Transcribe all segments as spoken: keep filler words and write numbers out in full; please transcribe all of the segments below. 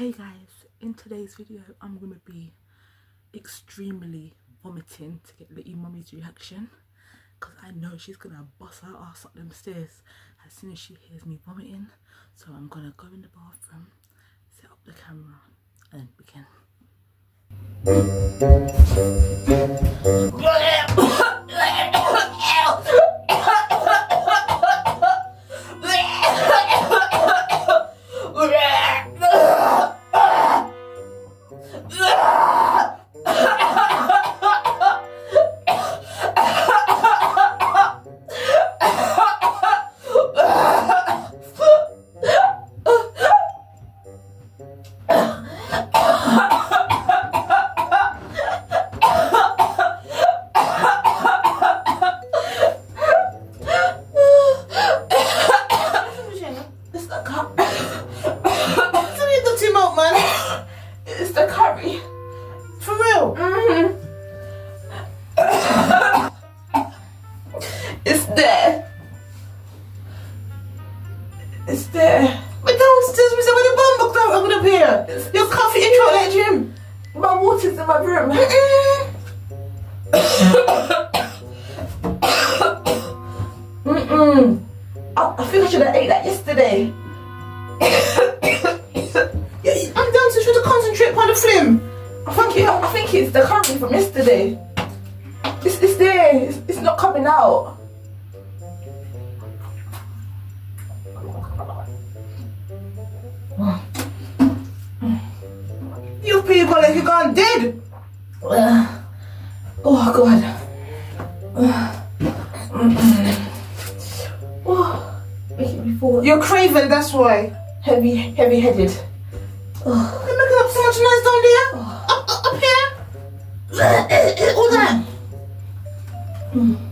Hey guys, in today's video I'm going to be extremely vomiting to get Litty Mummy's reaction, because I know she's going to bust her ass up them stairs as soon as she hears me vomiting. So I'm going to go in the bathroom, set up the camera and begin. You're craving, that's why. Heavy, heavy-headed. Oh. They're making up so much noise down there. Oh. Up, up, up here. All that. Mm.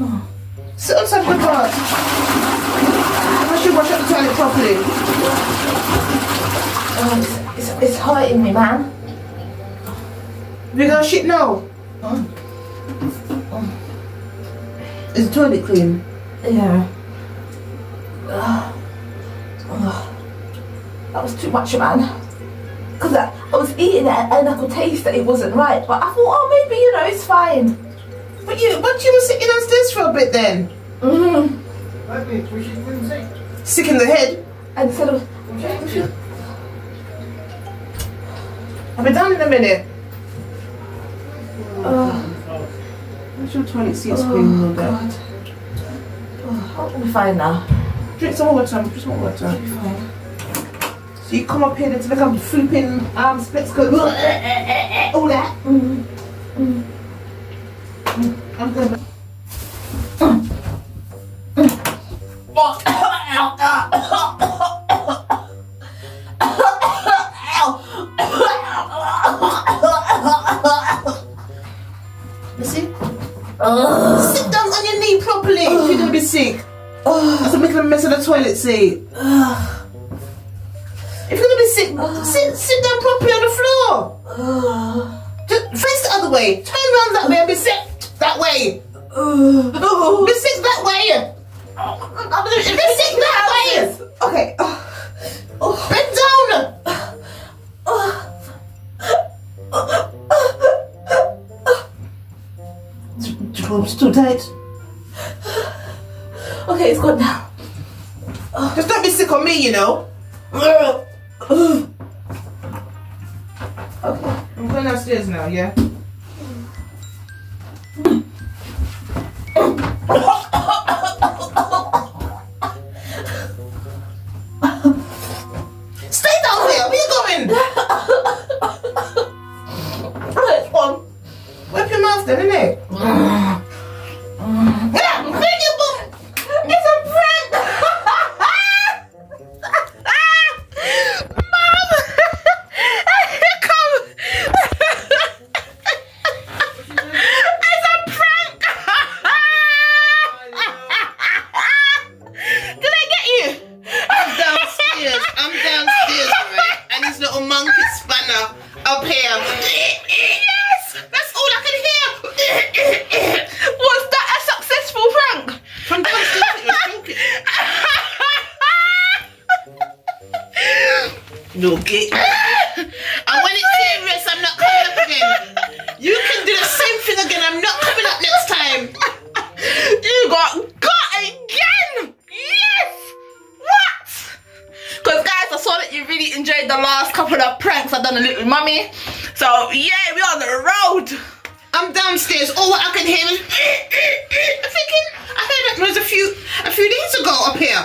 Oh. Sit outside the guard. I should wash up the toilet properly. Oh, it's, it's, it's hurting me, man. We gonna shit now? Huh? Oh. Is the toilet clean? Yeah. Uh, uh, that was too much, man, because I, I was eating it and I could taste that it wasn't right, but I thought, oh, maybe, you know, it's fine. But you but you were sitting downstairs for a bit then. Mm-hmm. I mean, we shouldn't say. Sick in the head. And instead of... Okay. I'll be down in a minute. Uh, What's your toilet seat screen? Oh, God. Oh, I'll be fine now. Drink some water, drink some water. Fine. So you come up here and it's like I'm flipping arms, splits, go all that. Mm. Mm. Mm. I'm gonna. You see? Uh. Sit down on your knee properly uh. if you're gonna be sick. Oh, so making a mess of the toilet seat. Ugh. If you're gonna be sick, Ugh. sit sit down properly on the floor. Ugh. Just face the other way. Turn around that way and be sick that way. Ugh. Be sick that way. Ugh. Be sick that way. Okay. Ugh. Bend down. The room's too tight. Okay, it's gone now. Just don't be sick on me, you know. Okay, I'm going upstairs now, yeah? Stay down here, where you going? Alright, it's on. Wipe your mouth then, innit? Milky. I want it serious. I'm not coming up again. You can do the same thing again. I'm not coming up next time. You got got again. Yes. What? Because guys, I saw that you really enjoyed the last couple of pranks I've done a Litty Mummy. So yeah, we're on the road. I'm downstairs. All I can hear is I'm thinking. I heard that noise a few a few days ago up here.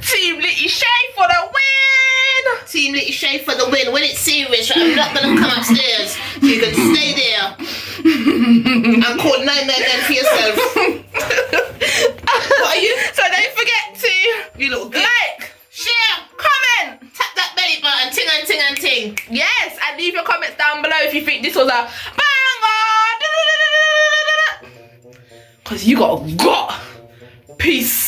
Team Litty Shay for the win! Team Litty Shay for the win. When it's serious, I'm not gonna come upstairs. So you can stay there and call nine nine nine for yourself. What are you? So don't forget to you little like, share, comment, tap that belly button, ting and ting and ting. Yes, and leave your comments down below if you think this was a banger. Cause you got got peace.